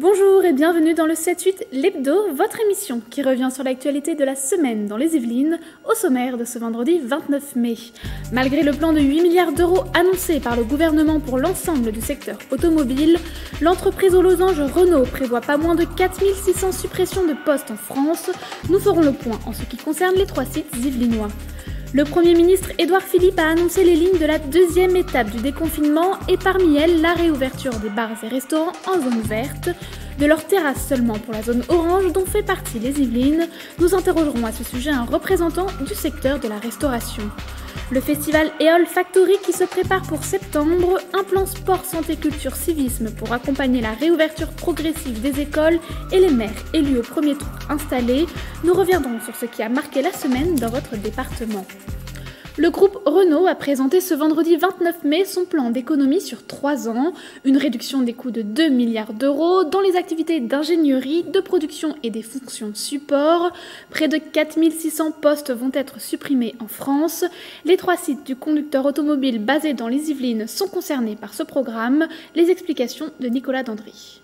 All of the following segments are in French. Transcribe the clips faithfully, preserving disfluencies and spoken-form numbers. Bonjour et bienvenue dans le sept huit L'Hebdo, votre émission qui revient sur l'actualité de la semaine dans les Yvelines, au sommaire de ce vendredi vingt-neuf mai. Malgré le plan de huit milliards d'euros annoncé par le gouvernement pour l'ensemble du secteur automobile, l'entreprise aux losanges Renault prévoit pas moins de quatre mille six cents suppressions de postes en France. Nous ferons le point en ce qui concerne les trois sites yvelinois. Le Premier ministre Édouard Philippe a annoncé les lignes de la deuxième étape du déconfinement et parmi elles la réouverture des bars et restaurants en zone verte, de leurs terrasses seulement pour la zone orange dont fait partie les Yvelines. Nous interrogerons à ce sujet un représentant du secteur de la restauration. Le festival Eole Factory qui se prépare pour septembre, un plan sport, santé, culture, civisme pour accompagner la réouverture progressive des écoles et les maires élus au premier tour installés. Nous reviendrons sur ce qui a marqué la semaine dans votre département. Le groupe Renault a présenté ce vendredi vingt-neuf mai son plan d'économie sur trois ans, une réduction des coûts de deux milliards d'euros dans les activités d'ingénierie, de production et des fonctions support. Près de quatre mille six cents postes vont être supprimés en France. Les trois sites du conducteur automobile basés dans les Yvelines sont concernés par ce programme. Les explications de Nicolas Dandry.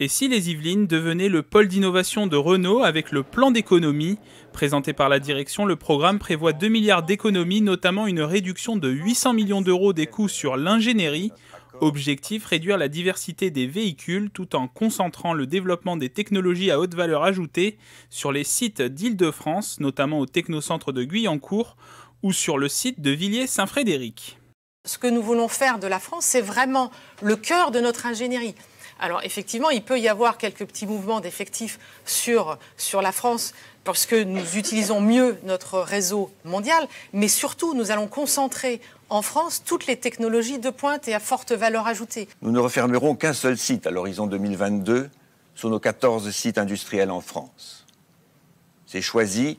Et si les Yvelines devenaient le pôle d'innovation de Renault avec le plan d'économie ? Présenté par la direction, le programme prévoit deux milliards d'économies, notamment une réduction de huit cents millions d'euros des coûts sur l'ingénierie. Objectif, réduire la diversité des véhicules tout en concentrant le développement des technologies à haute valeur ajoutée sur les sites d'Île-de-France, notamment au technocentre de Guyancourt ou sur le site de Villiers-Saint-Frédéric. Ce que nous voulons faire de la France, c'est vraiment le cœur de notre ingénierie. Alors effectivement, il peut y avoir quelques petits mouvements d'effectifs sur, sur la France parce que nous utilisons mieux notre réseau mondial, mais surtout nous allons concentrer en France toutes les technologies de pointe et à forte valeur ajoutée. Nous ne refermerons qu'un seul site à l'horizon deux mille vingt-deux sur nos quatorze sites industriels en France. C'est Choisy,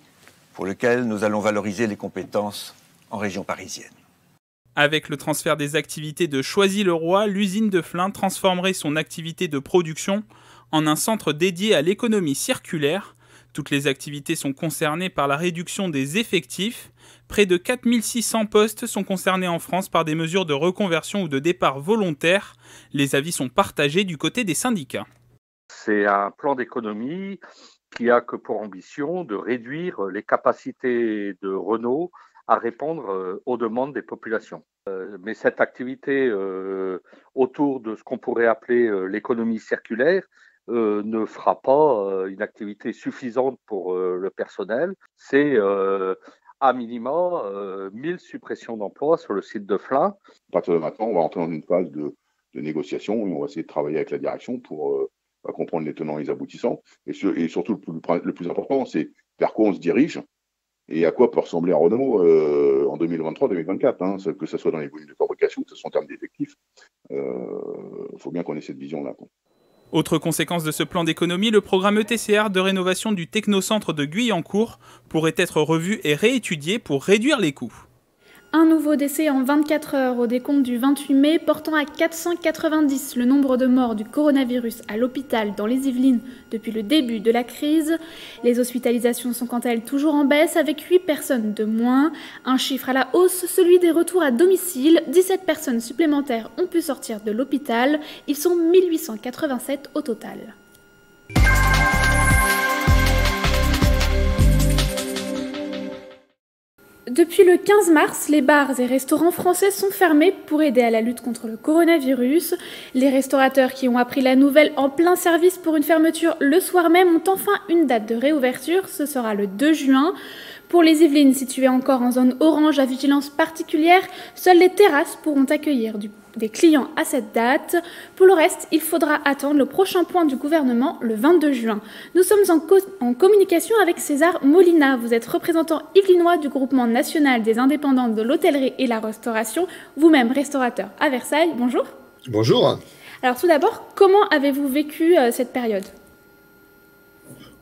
pour lequel nous allons valoriser les compétences en région parisienne. Avec le transfert des activités de Choisy-le-Roi, l'usine de Flins transformerait son activité de production en un centre dédié à l'économie circulaire. Toutes les activités sont concernées par la réduction des effectifs. Près de quatre mille six cents postes sont concernés en France par des mesures de reconversion ou de départ volontaire. Les avis sont partagés du côté des syndicats. C'est un plan d'économie qui a que pour ambition de réduire les capacités de Renault à répondre aux demandes des populations. Mais cette activité euh, autour de ce qu'on pourrait appeler euh, l'économie circulaire euh, ne fera pas euh, une activité suffisante pour euh, le personnel. C'est euh, à minima euh, mille suppressions d'emplois sur le site de Flins. À partir de maintenant, on va entrer dans une phase de, de négociation où on va essayer de travailler avec la direction pour euh, comprendre les tenants et les aboutissants. Et, ce, et surtout, le plus, le plus important, c'est vers quoi on se dirige. Et à quoi peut ressembler un Renault euh, en deux mille vingt-trois deux mille vingt-quatre, hein, que ce soit dans les volumes de fabrication, que ce soit en termes d'effectifs, il euh, faut bien qu'on ait cette vision-là. Autre conséquence de ce plan d'économie, le programme E T C R de rénovation du technocentre de Guyancourt pourrait être revu et réétudié pour réduire les coûts. Un nouveau décès en vingt-quatre heures au décompte du vingt-huit mai, portant à quatre cent quatre-vingt-dix le nombre de morts du coronavirus à l'hôpital dans les Yvelines depuis le début de la crise. Les hospitalisations sont quant à elles toujours en baisse, avec huit personnes de moins. Un chiffre à la hausse, celui des retours à domicile. dix-sept personnes supplémentaires ont pu sortir de l'hôpital. Ils sont mille huit cent quatre-vingt-sept au total. Depuis le quinze mars, les bars et restaurants français sont fermés pour aider à la lutte contre le coronavirus. Les restaurateurs qui ont appris la nouvelle en plein service pour une fermeture le soir même ont enfin une date de réouverture, ce sera le deux juin. Pour les Yvelines situées encore en zone orange à vigilance particulière, seules les terrasses pourront accueillir du, des clients à cette date. Pour le reste, il faudra attendre le prochain point du gouvernement le vingt-deux juin. Nous sommes en, co en communication avec César Molina. Vous êtes représentant yvelinois du Groupement national des indépendants de l'hôtellerie et la restauration, vous-même restaurateur à Versailles. Bonjour. Bonjour. Alors tout d'abord, comment avez-vous vécu euh, cette période ?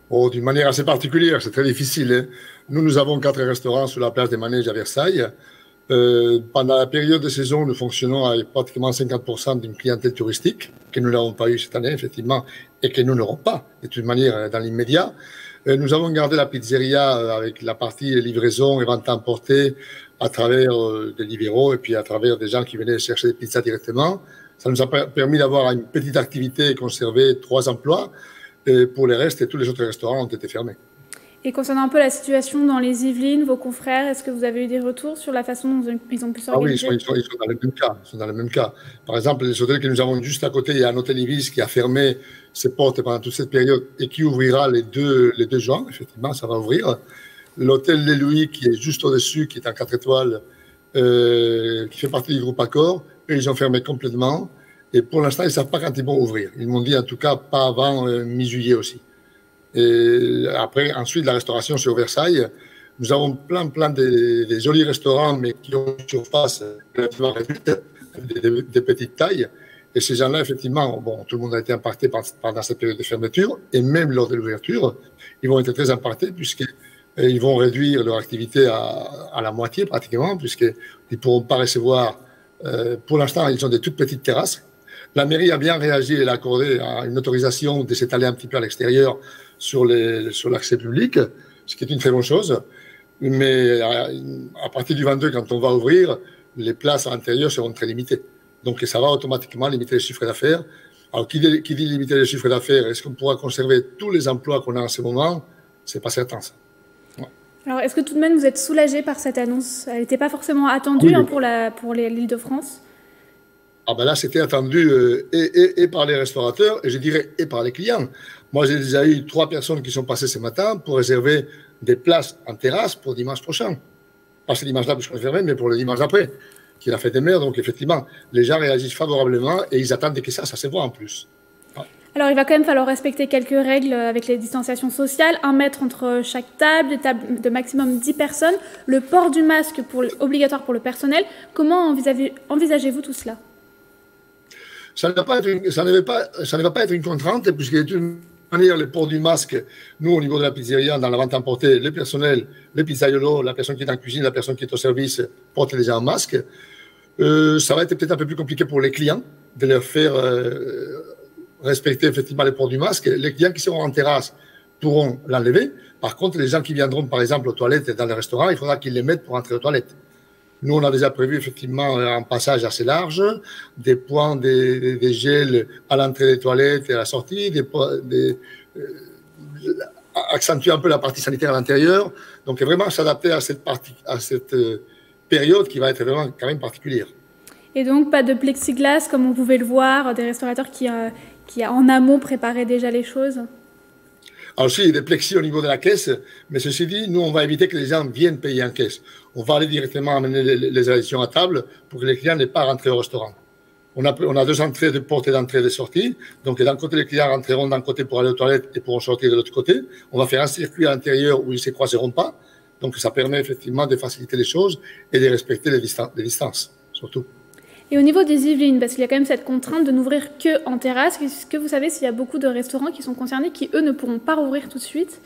Oh, d'une manière assez particulière, c'est très difficile, hein. Nous, nous avons quatre restaurants sur la place des Manèges à Versailles. Euh, pendant la période de saison, nous fonctionnons avec pratiquement cinquante pour cent d'une clientèle touristique que nous n'avons pas eue cette année, effectivement, et que nous n'aurons pas, de toute manière, dans l'immédiat. Euh, nous avons gardé la pizzeria avec la partie livraison et vente emportée à travers euh, des libéraux et puis à travers des gens qui venaient chercher des pizzas directement. Ça nous a permis d'avoir une petite activité et conserver trois emplois. Et pour les restes, et tous les autres restaurants ont été fermés. Et concernant un peu la situation dans les Yvelines, vos confrères, est-ce que vous avez eu des retours sur la façon dont ils ont pu s'organiser? Ah oui, ils sont, ils, sont, ils, sont dans le même cas, ils sont dans le même cas. Par exemple, les hôtels que nous avons juste à côté, il y a un hôtel Ibis qui a fermé ses portes pendant toute cette période et qui ouvrira les deux, les deux juin. Effectivement, ça va ouvrir. L'hôtel Les Louis, qui est juste au-dessus, qui est en quatre étoiles, euh, qui fait partie du groupe Accor, eux, ils ont fermé complètement. Et pour l'instant, ils ne savent pas quand ils vont ouvrir. Ils m'ont dit, en tout cas, pas avant euh, mi-juillet aussi. Et après, ensuite, la restauration, c'est au Versailles. Nous avons plein, plein de, de jolis restaurants, mais qui ont une surface relativement réduite, des, des petites tailles. Et ces gens-là, effectivement, bon, tout le monde a été impacté pendant cette période de fermeture, et même lors de l'ouverture, ils vont être très impactés, puisqu'ils vont réduire leur activité à, à la moitié, pratiquement, puisqu'ils ne pourront pas recevoir... Euh, pour l'instant, ils ont des toutes petites terrasses. La mairie a bien réagi et l'a accordé à une autorisation de s'étaler un petit peu à l'extérieur sur les, sur l'accès public, ce qui est une très bonne chose. Mais à, à partir du vingt-deux, quand on va ouvrir, les places à l'intérieur seront très limitées. Donc ça va automatiquement limiter les chiffres d'affaires. Alors qui dit, qui dit limiter les chiffres d'affaires, est-ce qu'on pourra conserver tous les emplois qu'on a en ce moment? C'est pas certain, ça. Alors, est-ce que tout de même vous êtes soulagé par cette annonce? Elle n'était pas forcément attendue oui, hein, pour la, pour l'Île-de-France. Ah ben là, c'était attendu euh, et, et, et par les restaurateurs et je dirais et par les clients. Moi, j'ai déjà eu trois personnes qui sont passées ce matin pour réserver des places en terrasse pour dimanche prochain. Pas ce dimanche-là parce qu'on est fermé, mais pour le dimanche d'après, qui est la fête des mères. Donc effectivement, les gens réagissent favorablement et ils attendent que ça, ça se voit en plus. Alors, il va quand même falloir respecter quelques règles avec les distanciations sociales, un mètre entre chaque table, des tables de maximum dix personnes, le port du masque pour, obligatoire pour le personnel. Comment envisagez-vous tout cela? Ça ne va pas être une, ça ne va pas, ça ne va pas être une contrainte, puisque de toute manière, le port du masque, nous, au niveau de la pizzeria, dans la vente emportée, le personnel, le pizzaïolo, la personne qui est en cuisine, la personne qui est au service, porte déjà un masque. Euh, ça va être peut-être un peu plus compliqué pour les clients de leur faire... Euh, respecter effectivement les ports du masque. Les clients qui seront en terrasse pourront l'enlever. Par contre, les gens qui viendront, par exemple, aux toilettes et dans les restaurants, il faudra qu'ils les mettent pour entrer aux toilettes. Nous, on a déjà prévu effectivement un passage assez large, des points, des, des, des gels à l'entrée des toilettes et à la sortie, des, des, euh, accentuer un peu la partie sanitaire à l'intérieur. Donc, vraiment s'adapter à cette, partie, à cette euh, période qui va être vraiment quand même particulière. Et donc, pas de plexiglas, comme on pouvait le voir, des restaurateurs qui... Euh, qui a en amont préparé déjà les choses? Alors si, il y a des plexis au niveau de la caisse, mais ceci dit, nous, on va éviter que les gens viennent payer en caisse. On va aller directement amener les, les additions à table pour que les clients n'aient pas rentré au restaurant. On a, on a deux entrées de porte et d'entrée de sortie. Donc, d'un côté, les clients rentreront d'un côté pour aller aux toilettes et pourront sortir de l'autre côté. On va faire un circuit à l'intérieur où ils ne se croiseront pas. Donc, ça permet effectivement de faciliter les choses et de respecter les, distan les distances, surtout. Et au niveau des Yvelines, parce qu'il y a quand même cette contrainte de n'ouvrir qu'en terrasse, est-ce que vous savez s'il y a beaucoup de restaurants qui sont concernés, qui eux ne pourront pas rouvrir tout de suite?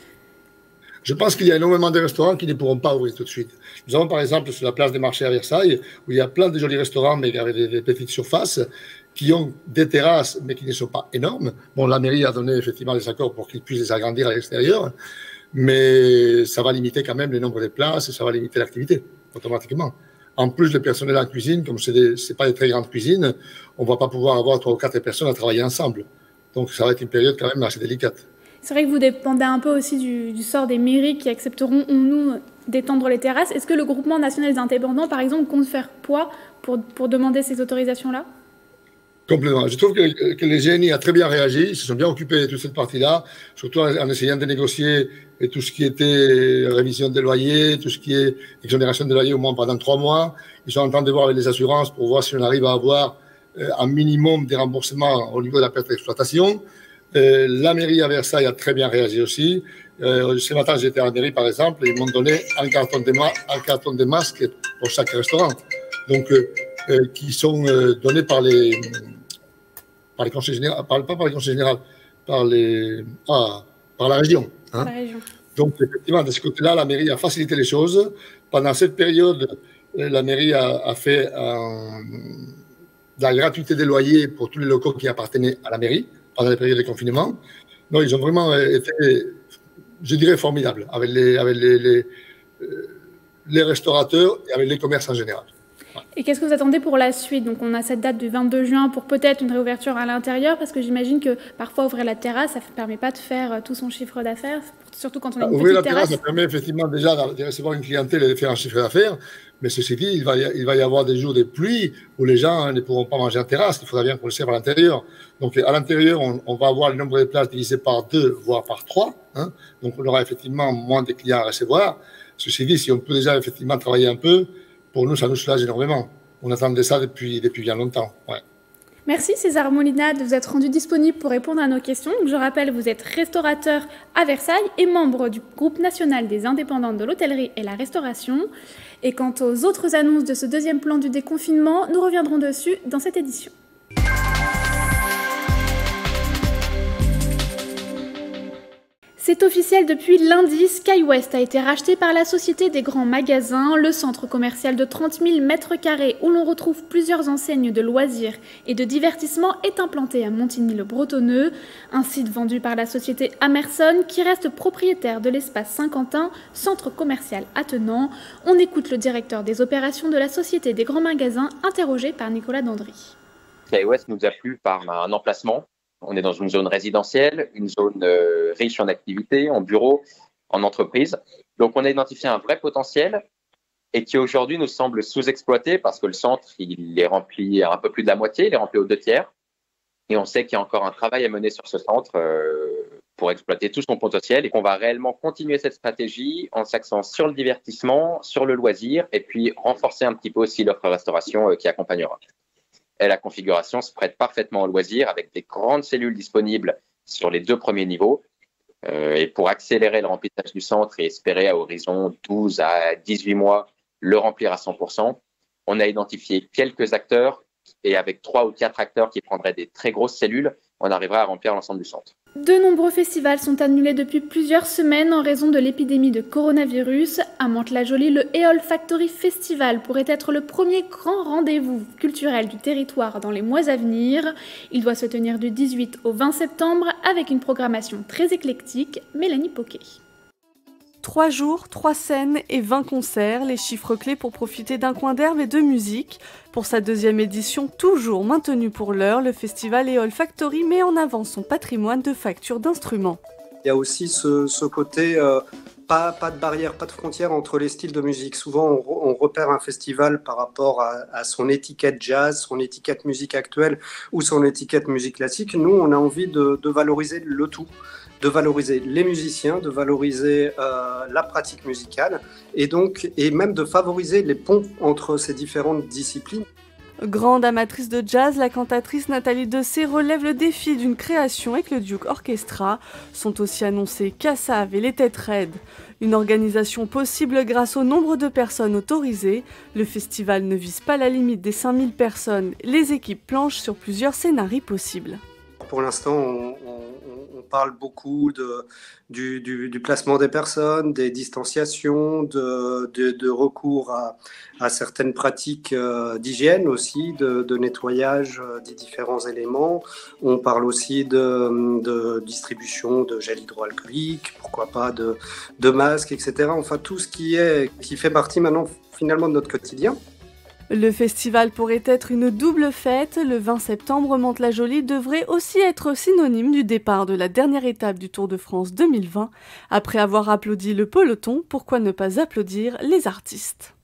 Je pense qu'il y a énormément de restaurants qui ne pourront pas ouvrir tout de suite. Nous avons par exemple sur la place des marchés à Versailles, où il y a plein de jolis restaurants, mais avec des, des petites surfaces, qui ont des terrasses, mais qui ne sont pas énormes. Bon, la mairie a donné effectivement les accords pour qu'ils puissent les agrandir à l'extérieur, mais ça va limiter quand même le nombre de places et ça va limiter l'activité, automatiquement. En plus, le personnel en cuisine, comme ce n'est pas des très grandes cuisines, on ne va pas pouvoir avoir trois ou quatre personnes à travailler ensemble. Donc, ça va être une période quand même assez délicate. C'est vrai que vous dépendez un peu aussi du, du sort des mairies qui accepteront ou non d'étendre les terrasses. Est-ce que le Groupement national des indépendants, par exemple, compte faire poids pour, pour demander ces autorisations-là? Complètement. Je trouve que, que les G N I a très bien réagi. Ils se sont bien occupés de toute cette partie-là, surtout en, en essayant de négocier et tout ce qui était révision des loyers, tout ce qui est exonération des loyers au moins pendant trois mois. Ils sont en train de voir avec les assurances pour voir si on arrive à avoir euh, un minimum de remboursement au niveau de la perte d'exploitation. Euh, la mairie à Versailles a très bien réagi aussi. Euh, ce matin, j'étais à la mairie, par exemple, et ils m'ont donné un carton de, ma un carton de masques pour chaque restaurant. Donc, euh, euh, qui sont euh, donnés par les, par les conseils généraux, par, pas par les conseils généraux, par, les, ah, par la région. Hein? Donc, effectivement, de ce côté-là, la mairie a facilité les choses. Pendant cette période, la mairie a, a fait un, la gratuité des loyers pour tous les locaux qui appartenaient à la mairie pendant les périodes de confinement. Donc, ils ont vraiment été, je dirais, formidables avec les, avec les, les, les restaurateurs et avec les commerces en général. Et qu'est-ce que vous attendez pour la suite? Donc on a cette date du vingt-deux juin pour peut-être une réouverture à l'intérieur, parce que j'imagine que parfois ouvrir la terrasse, ça ne permet pas de faire tout son chiffre d'affaires, surtout quand on a une ouvrir petite la terrasse, terrasse. Ça permet effectivement déjà de recevoir une clientèle et de faire un chiffre d'affaires, mais ceci dit, il va, y, il va y avoir des jours de pluie où les gens hein, ne pourront pas manger en terrasse, il faudra bien qu'on le serve à l'intérieur. Donc à l'intérieur, on, on va avoir le nombre de places divisé par deux, voire par trois, hein, donc on aura effectivement moins de clients à recevoir. Ceci dit, si on peut déjà effectivement travailler un peu, pour nous, ça nous soulage énormément. On attendait ça depuis, depuis bien longtemps. Ouais. Merci César Molina de vous être rendu disponible pour répondre à nos questions. Donc, je rappelle, vous êtes restaurateur à Versailles et membre du groupe national des indépendants de l'hôtellerie et la restauration. Et quant aux autres annonces de ce deuxième plan du déconfinement, nous reviendrons dessus dans cette édition. C'est officiel depuis lundi, Skywest a été racheté par la Société des Grands Magasins, le centre commercial de trente mille mètres carrés où l'on retrouve plusieurs enseignes de loisirs et de divertissement est implanté à Montigny-le-Bretonneux. Un site vendu par la société Amerson qui reste propriétaire de l'espace Saint-Quentin, centre commercial attenant. On écoute le directeur des opérations de la Société des Grands Magasins interrogé par Nicolas Dandry. Skywest nous a plu par un emplacement. On est dans une zone résidentielle, une zone euh, riche en activités, en bureaux, en entreprises. Donc, on a identifié un vrai potentiel et qui aujourd'hui nous semble sous-exploité parce que le centre, il est rempli à un peu plus de la moitié, il est rempli aux deux tiers. Et on sait qu'il y a encore un travail à mener sur ce centre euh, pour exploiter tout son potentiel et qu'on va réellement continuer cette stratégie en s'axant sur le divertissement, sur le loisir et puis renforcer un petit peu aussi l'offre restauration euh, qui accompagnera. Et la configuration se prête parfaitement au loisir avec des grandes cellules disponibles sur les deux premiers niveaux. Euh, et pour accélérer le remplissage du centre et espérer à horizon douze à dix-huit mois le remplir à cent pour cent, on a identifié quelques acteurs et avec trois ou quatre acteurs qui prendraient des très grosses cellules, on arriverait à remplir l'ensemble du centre. De nombreux festivals sont annulés depuis plusieurs semaines en raison de l'épidémie de coronavirus. À Mantes-la-Jolie, le Eole Factory Festival pourrait être le premier grand rendez-vous culturel du territoire dans les mois à venir. Il doit se tenir du dix-huit au vingt septembre avec une programmation très éclectique. Mélanie Poquet. Trois jours, trois scènes et vingt concerts, les chiffres clés pour profiter d'un coin d'herbe et de musique. Pour sa deuxième édition, toujours maintenue pour l'heure, le festival Eole Factory met en avant son patrimoine de facture d'instruments. Il y a aussi ce, ce côté euh, pas, pas de barrière, pas de frontière entre les styles de musique. Souvent, on, re, on repère un festival par rapport à, à son étiquette jazz, son étiquette musique actuelle ou son étiquette musique classique. Nous, on a envie de, de valoriser le tout. De valoriser les musiciens, de valoriser euh, la pratique musicale et donc et même de favoriser les ponts entre ces différentes disciplines. Grande amatrice de jazz, la cantatrice Nathalie Dessé relève le défi d'une création avec le Duke Orchestra. Sont aussi annoncés Kassav et les Têtes Raides. Une organisation possible grâce au nombre de personnes autorisées. Le festival ne vise pas la limite des cinq mille personnes. Les équipes planchent sur plusieurs scénarios possibles. Pour l'instant, on, on, on parle beaucoup de, du, du, du placement des personnes, des distanciations, de, de, de recours à, à certaines pratiques d'hygiène aussi, de, de nettoyage des différents éléments. On parle aussi de, de distribution de gel hydroalcoolique, pourquoi pas de, de masques, et cetera. Enfin, tout ce qui, est, qui fait partie maintenant finalement de notre quotidien. Le festival pourrait être une double fête. Le vingt septembre, Mantes-la-Jolie devrait aussi être synonyme du départ de la dernière étape du Tour de France deux mille vingt. Après avoir applaudi le peloton, pourquoi ne pas applaudir les artistes?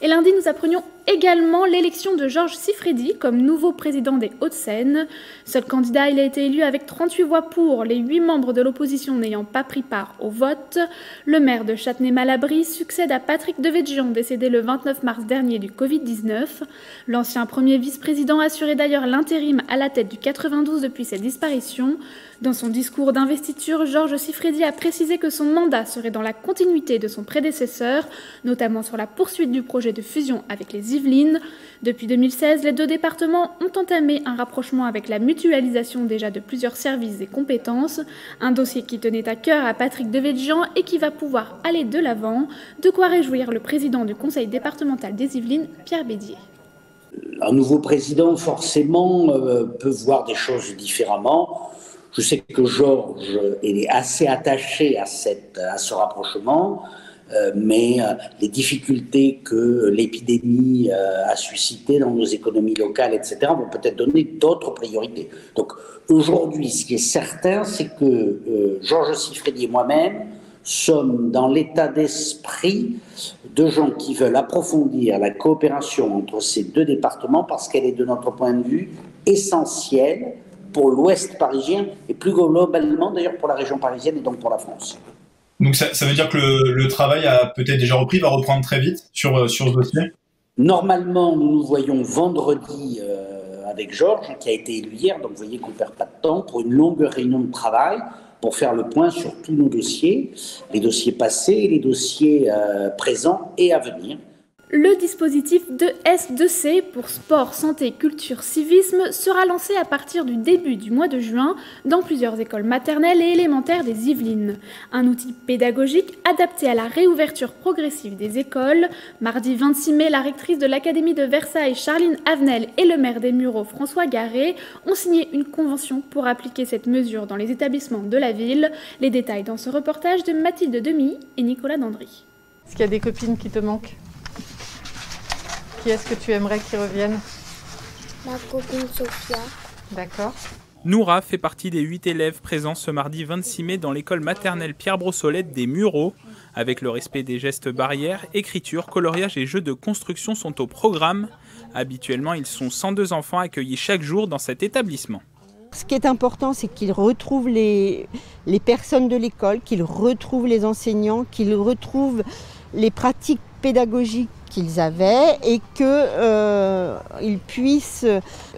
Et lundi, nous apprenions également l'élection de Georges Siffredi comme nouveau président des Hauts-de-Seine. Seul candidat, il a été élu avec trente-huit voix pour, les huit membres de l'opposition n'ayant pas pris part au vote. Le maire de Châtenay-Malabry succède à Patrick Devedjian, décédé le vingt-neuf mars dernier du Covid dix-neuf. L'ancien premier vice-président assurait d'ailleurs l'intérim à la tête du quatre-vingt-douze depuis sa disparition. Dans son discours d'investiture, Georges Siffredi a précisé que son mandat serait dans la continuité de son prédécesseur, notamment sur la poursuite du projet de fusion avec les Yvelines. Depuis deux mille seize, les deux départements ont entamé un rapprochement avec la mutualisation déjà de plusieurs services et compétences, un dossier qui tenait à cœur à Patrick Devedjian et qui va pouvoir aller de l'avant, de quoi réjouir le président du conseil départemental des Yvelines, Pierre Bédier. Un nouveau président, forcément, euh, peut voir des choses différemment. Je sais que Georges est assez attaché à, cette, à ce rapprochement. euh, mais euh, les difficultés que l'épidémie euh, a suscitées dans nos économies locales, et cetera, vont peut-être donner d'autres priorités. Donc aujourd'hui, ce qui est certain, c'est que euh, Georges Siffredi et moi-même sommes dans l'état d'esprit de gens qui veulent approfondir la coopération entre ces deux départements parce qu'elle est, de notre point de vue, essentielle pour l'Ouest parisien et plus globalement d'ailleurs pour la région parisienne et donc pour la France. Donc ça, ça veut dire que le, le travail a peut-être déjà repris, va reprendre très vite sur, sur ce dossier? Normalement, nous nous voyons vendredi euh, avec Georges, qui a été élu hier, donc vous voyez qu'on ne perd pas de temps, pour une longue réunion de travail, pour faire le point sur tous nos dossiers, les dossiers passés, les dossiers euh, présents et à venir. Le dispositif de S deux C pour sport, santé, culture, civisme sera lancé à partir du début du mois de juin dans plusieurs écoles maternelles et élémentaires des Yvelines. Un outil pédagogique adapté à la réouverture progressive des écoles. Mardi vingt-six mai, la rectrice de l'Académie de Versailles, Charline Avenel, et le maire des Mureaux, François Garret, ont signé une convention pour appliquer cette mesure dans les établissements de la ville. Les détails dans ce reportage de Mathilde Demy et Nicolas Dandry. Est-ce qu'il y a des copines qui te manquent ? Qui est-ce que tu aimerais qu'ils reviennent? Ma copine Sophia. D'accord. Noura fait partie des huit élèves présents ce mardi vingt-six mai dans l'école maternelle Pierre Brossolette des Mureaux. Avec le respect des gestes barrières, écriture, coloriage et jeux de construction sont au programme. Habituellement, ils sont cent deux enfants accueillis chaque jour dans cet établissement. Ce qui est important, c'est qu'ils retrouvent les, les personnes de l'école, qu'ils retrouvent les enseignants, qu'ils retrouvent les pratiques pédagogiques qu'ils avaient et qu'ils euh, puissent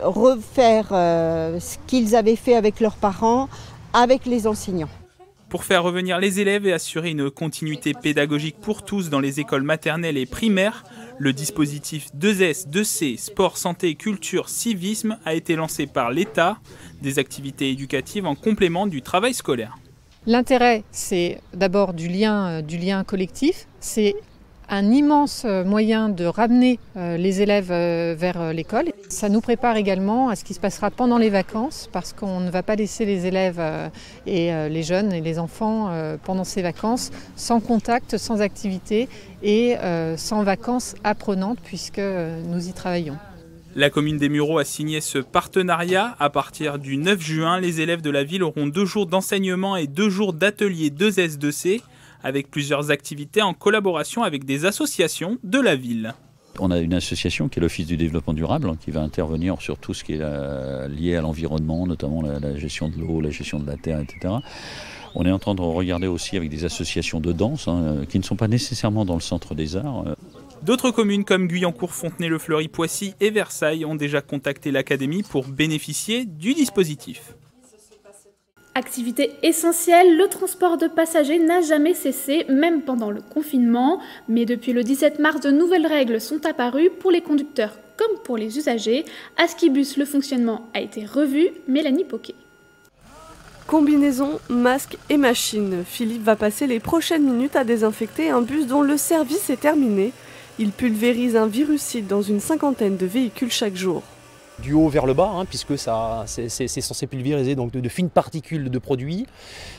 refaire euh, ce qu'ils avaient fait avec leurs parents, avec les enseignants. Pour faire revenir les élèves et assurer une continuité pédagogique pour tous dans les écoles maternelles et primaires, le dispositif deux S deux C, sport, santé, culture, civisme a été lancé par l'État, des activités éducatives en complément du travail scolaire. L'intérêt, c'est d'abord du lien, du lien collectif, c'est un immense moyen de ramener les élèves vers l'école. Ça nous prépare également à ce qui se passera pendant les vacances parce qu'on ne va pas laisser les élèves et les jeunes et les enfants pendant ces vacances sans contact, sans activité et sans vacances apprenantes puisque nous y travaillons. La commune des Mureaux a signé ce partenariat. À partir du neuf juin, les élèves de la ville auront deux jours d'enseignement et deux jours d'atelier deux S deux C avec plusieurs activités en collaboration avec des associations de la ville. On a une association qui est l'Office du développement durable, qui va intervenir sur tout ce qui est euh, lié à l'environnement, notamment la, la gestion de l'eau, la gestion de la terre, et cetera. On est en train de regarder aussi avec des associations de danse, hein, qui ne sont pas nécessairement dans le centre des arts. D'autres communes comme Guyancourt, Fontenay-le-Fleury, Poissy et Versailles ont déjà contacté l'Académie pour bénéficier du dispositif. Activité essentielle, le transport de passagers n'a jamais cessé, même pendant le confinement. Mais depuis le dix-sept mars, de nouvelles règles sont apparues pour les conducteurs comme pour les usagers. À Skibus, le fonctionnement a été revu. Mélanie Poquet. Combinaison, masque et machine. Philippe va passer les prochaines minutes à désinfecter un bus dont le service est terminé. Il pulvérise un virucide dans une cinquantaine de véhicules chaque jour. Du haut vers le bas, hein, puisque c'est censé pulvériser donc de, de fines particules de produits,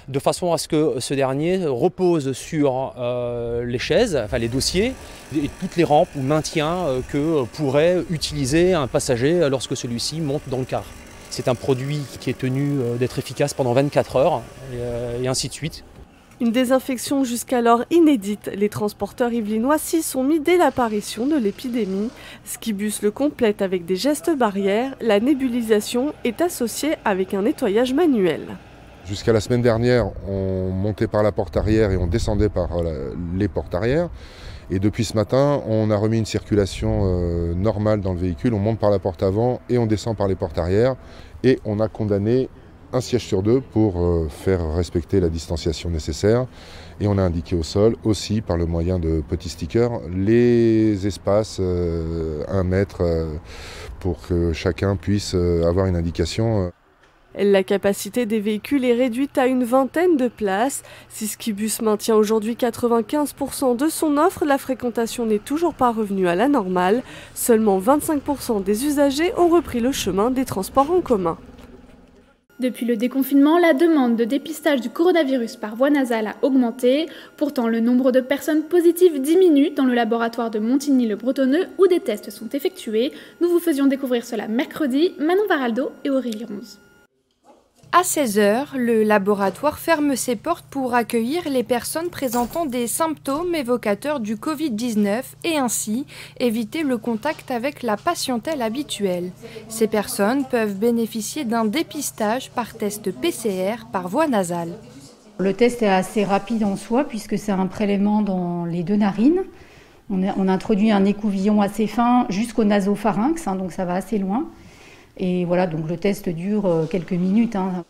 de façon à ce que ce dernier repose sur euh, les chaises, enfin les dossiers, et toutes les rampes ou maintiens euh, que pourrait utiliser un passager lorsque celui-ci monte dans le car. C'est un produit qui est tenu euh, d'être efficace pendant vingt-quatre heures, et, euh, et ainsi de suite. Une désinfection jusqu'alors inédite. Les transporteurs yvelinois s'y sont mis dès l'apparition de l'épidémie. Skibus le complète avec des gestes barrières. La nébulisation est associée avec un nettoyage manuel. Jusqu'à la semaine dernière, on montait par la porte arrière et on descendait par les portes arrière. Et depuis ce matin, on a remis une circulation euh, normale dans le véhicule. On monte par la porte avant et on descend par les portes arrière. Et on a condamné un siège sur deux pour faire respecter la distanciation nécessaire. Et on a indiqué au sol aussi, par le moyen de petits stickers, les espaces euh, un mètre euh, pour que chacun puisse euh, avoir une indication. La capacité des véhicules est réduite à une vingtaine de places. Si Skibus maintient aujourd'hui quatre-vingt-quinze pour cent de son offre, la fréquentation n'est toujours pas revenue à la normale. Seulement vingt-cinq pour cent des usagers ont repris le chemin des transports en commun. Depuis le déconfinement, la demande de dépistage du coronavirus par voie nasale a augmenté. Pourtant, le nombre de personnes positives diminue dans le laboratoire de Montigny-le-Bretonneux où des tests sont effectués. Nous vous faisions découvrir cela mercredi, Manon Varaldo et Aurélie Ronze. À seize heures, le laboratoire ferme ses portes pour accueillir les personnes présentant des symptômes évocateurs du Covid dix-neuf et ainsi éviter le contact avec la patientèle habituelle. Ces personnes peuvent bénéficier d'un dépistage par test P C R par voie nasale. Le test est assez rapide en soi puisque c'est un prélèvement dans les deux narines. On a, on a introduit un écouvillon assez fin jusqu'au nasopharynx, hein, donc ça va assez loin. Et voilà, donc le test dure quelques minutes. Hein.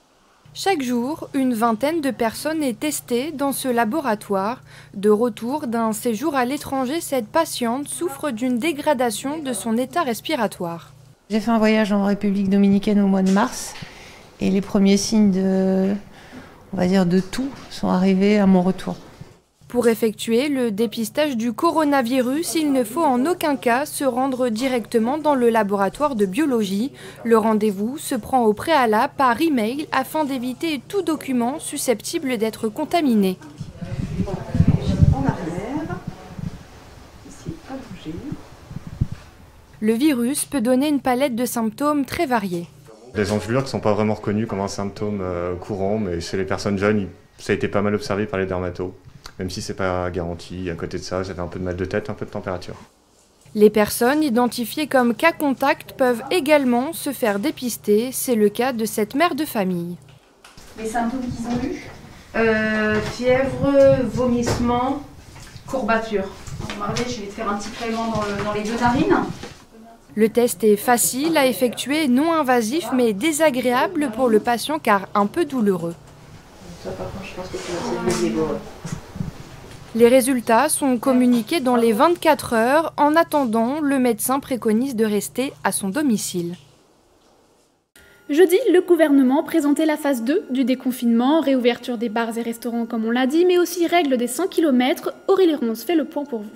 Chaque jour, une vingtaine de personnes est testée dans ce laboratoire. De retour d'un séjour à l'étranger, cette patiente souffre d'une dégradation de son état respiratoire. J'ai fait un voyage en République dominicaine au mois de mars et les premiers signes de, on va dire, de toux sont arrivés à mon retour. Pour effectuer le dépistage du coronavirus, il ne faut en aucun cas se rendre directement dans le laboratoire de biologie. Le rendez-vous se prend au préalable par email afin d'éviter tout document susceptible d'être contaminé. Le virus peut donner une palette de symptômes très variés. Des enflures qui ne sont pas vraiment reconnues comme un symptôme courant, mais chez les personnes jeunes, ça a été pas mal observé par les dermatos. Même si c'est pas garanti, à côté de ça, j'avais un peu de mal de tête, un peu de température. Les personnes identifiées comme cas contact peuvent également se faire dépister. C'est le cas de cette mère de famille. Les symptômes qu'ils ont eus euh, fièvre, vomissement, courbature. Regardez, je vais te faire un petit prélèvement dans, le, dans les deux narines. Le test est facile à effectuer, non invasif, mais désagréable pour le patient car un peu douloureux. Ça, par contre, je pense que c'est assez douloureux. Les résultats sont communiqués dans les vingt-quatre heures. En attendant, le médecin préconise de rester à son domicile. Jeudi, le gouvernement présentait la phase deux du déconfinement, réouverture des bars et restaurants comme on l'a dit, mais aussi règle des cent kilomètres. Aurélie Ronze fait le point pour vous.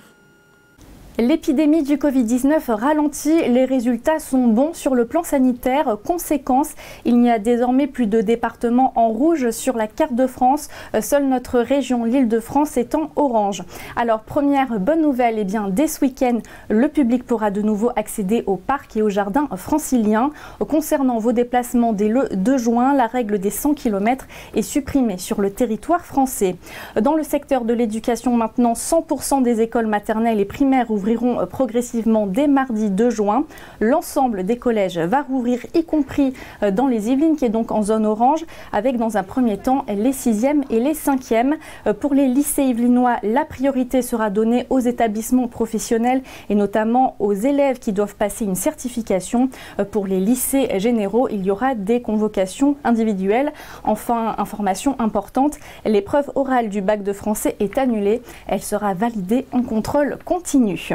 L'épidémie du Covid dix-neuf ralentit, les résultats sont bons sur le plan sanitaire. Conséquence, il n'y a désormais plus de départements en rouge sur la carte de France, seule notre région, l'Île-de-France, est en orange. Alors première bonne nouvelle, eh bien, dès ce week-end, le public pourra de nouveau accéder aux parcs et aux jardins franciliens. Concernant vos déplacements dès le deux juin, la règle des cent kilomètres est supprimée sur le territoire français. Dans le secteur de l'éducation maintenant, cent pour cent des écoles maternelles et primaires ouvrent ouvriront progressivement dès mardi deux juin. L'ensemble des collèges va rouvrir, y compris dans les Yvelines, qui est donc en zone orange, avec dans un premier temps les sixièmes et les cinquièmes. Pour les lycées yvelinois, la priorité sera donnée aux établissements professionnels et notamment aux élèves qui doivent passer une certification. Pour les lycées généraux, il y aura des convocations individuelles. Enfin, information importante, l'épreuve orale du bac de français est annulée. Elle sera validée en contrôle continu.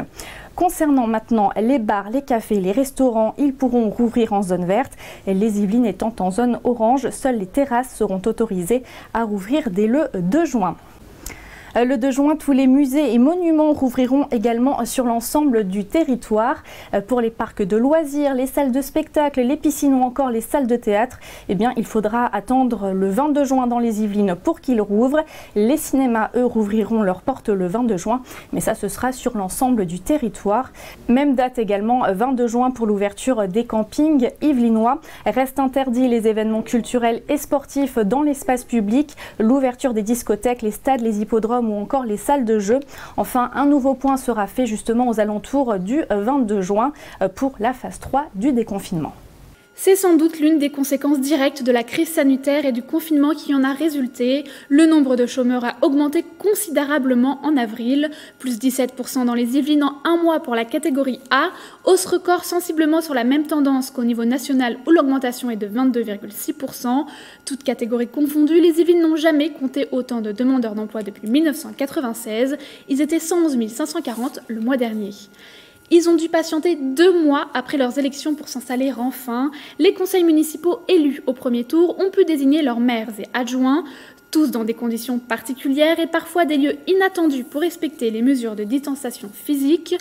Concernant maintenant les bars, les cafés, les restaurants, ils pourront rouvrir en zone verte. Les Yvelines étant en zone orange, seules les terrasses seront autorisées à rouvrir dès le deux juin. Le deux juin, tous les musées et monuments rouvriront également sur l'ensemble du territoire. Pour les parcs de loisirs, les salles de spectacle, les piscines ou encore les salles de théâtre, eh bien, il faudra attendre le vingt-deux juin dans les Yvelines pour qu'ils rouvrent. Les cinémas, eux, rouvriront leurs portes le vingt-deux juin, mais ça, ce sera sur l'ensemble du territoire. Même date également, vingt-deux juin, pour l'ouverture des campings yvelinois. Restent interdits les événements culturels et sportifs dans l'espace public, l'ouverture des discothèques, les stades, les hippodromes ou encore les salles de jeu. Enfin, un nouveau point sera fait justement aux alentours du vingt-deux juin pour la phase trois du déconfinement. C'est sans doute l'une des conséquences directes de la crise sanitaire et du confinement qui en a résulté. Le nombre de chômeurs a augmenté considérablement en avril, plus dix-sept pour cent dans les Yvelines en un mois pour la catégorie A, hausse record sensiblement sur la même tendance qu'au niveau national où l'augmentation est de vingt-deux virgule six pour cent. Toutes catégories confondues, les Yvelines n'ont jamais compté autant de demandeurs d'emploi depuis mille neuf cent quatre-vingt-seize. Ils étaient cent onze mille cinq cent quarante le mois dernier. Ils ont dû patienter deux mois après leurs élections pour s'installer enfin. Les conseils municipaux élus au premier tour ont pu désigner leurs maires et adjoints. tous dans des conditions particulières et parfois des lieux inattendus pour respecter les mesures de distanciation physique.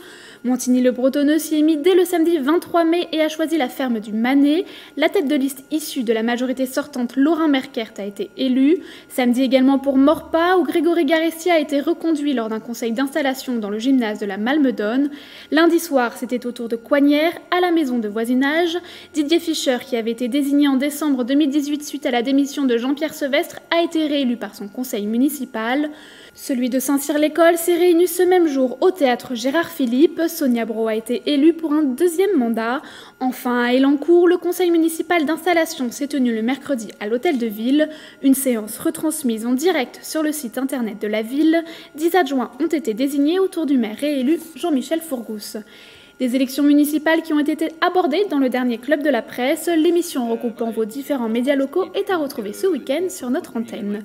Montigny-le-Bretonneux s'y est mis dès le samedi vingt-trois mai et a choisi la ferme du Manet. La tête de liste issue de la majorité sortante, Laurin Merkert, a été élue. Samedi également pour Morpa, où Grégory Garestia a été reconduit lors d'un conseil d'installation dans le gymnase de la Malmedonne. Lundi soir, c'était au tour de Coignières, à la maison de voisinage. Didier Fischer, qui avait été désigné en décembre deux mille dix-huit suite à la démission de Jean-Pierre Sevestre, a été réélu par son conseil municipal. Celui de Saint-Cyr-l'École s'est réuni ce même jour au théâtre Gérard Philippe. Sonia Bro a été élue pour un deuxième mandat. Enfin, à Élancourt, le conseil municipal d'installation s'est tenu le mercredi à l'hôtel de ville. Une séance retransmise en direct sur le site internet de la ville. Dix adjoints ont été désignés autour du maire réélu Jean-Michel Fourgousse. Des élections municipales qui ont été abordées dans le dernier Club de la Presse. L'émission recoupant vos différents médias locaux est à retrouver ce week-end sur notre antenne.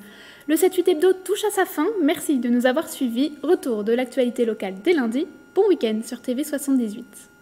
Le sept huit Hebdo touche à sa fin. Merci de nous avoir suivis. Retour de l'actualité locale dès lundi. Bon week-end sur T V soixante-dix-huit.